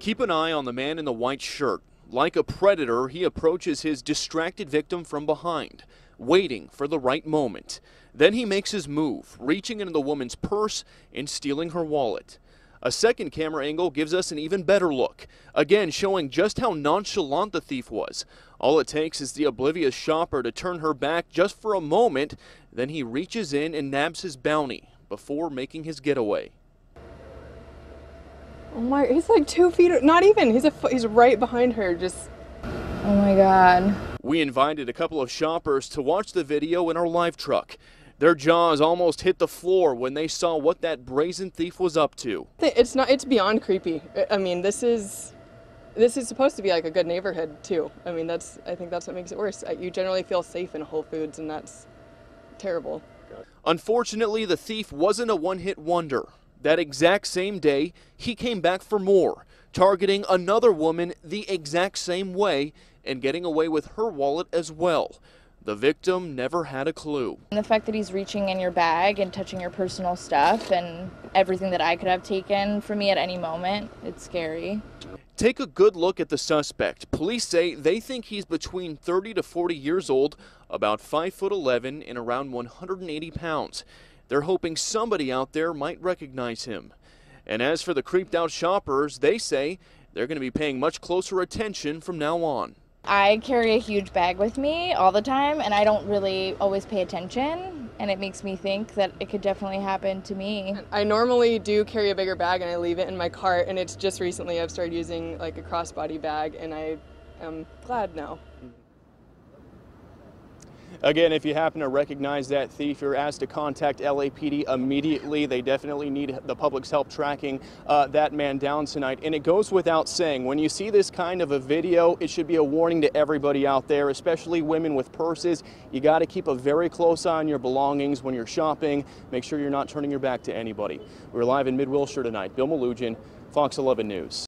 Keep an eye on the man in the white shirt. Like a predator, he approaches his distracted victim from behind, waiting for the right moment. Then he makes his move, reaching into the woman's purse and stealing her wallet. A second camera angle gives us an even better look, again showing just how nonchalant the thief was. All it takes is the oblivious shopper to turn her back just for a moment, then he reaches in and nabs his bounty before making his getaway. Oh my, he's like 2 feet, not even, he's right behind her, just, oh my God. We invited a couple of shoppers to watch the video in our live truck. Their jaws almost hit the floor when they saw what that brazen thief was up to. It's not, it's beyond creepy. I mean, this is supposed to be like a good neighborhood too. I mean, I think that's what makes it worse. You generally feel safe in Whole Foods, and that's terrible. Unfortunately, the thief wasn't a one-hit wonder. That exact same day, he came back for more, targeting another woman the exact same way and getting away with her wallet as well. The victim never had a clue. And the fact that he's reaching in your bag and touching your personal stuff and everything that I could have taken from me at any moment, it's scary. Take a good look at the suspect. Police say they think he's between 30 to 40 years old, about 5'11" and around 180 pounds. They're hoping somebody out there might recognize him. And as for the creeped out shoppers, they say they're going to be paying much closer attention from now on. I carry a huge bag with me all the time, and I don't really always pay attention, and it makes me think that it could definitely happen to me. I normally do carry a bigger bag, and I leave it in my cart, and it's just recently I've started using like a crossbody bag, and I am glad now. Again, if you happen to recognize that thief, you're asked to contact LAPD immediately. They definitely need the public's help tracking that man down tonight. And it goes without saying, when you see this kind of a video, it should be a warning to everybody out there, especially women with purses. You got to keep a very close eye on your belongings when you're shopping. Make sure you're not turning your back to anybody. We're live in Mid-Wilshire tonight. Bill Malugin, Fox 11 News.